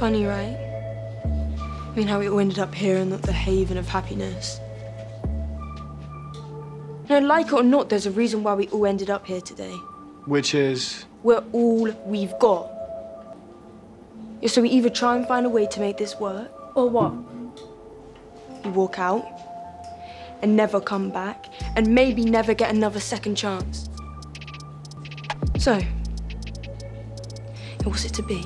Funny, right? I mean, how we all ended up here in the haven of happiness. No, like it or not, there's a reason why we all ended up here today. Which is? We're all we've got. Yeah, so we either try and find a way to make this work, or what? You walk out, and never come back, and maybe never get another second chance. So, what's it to be?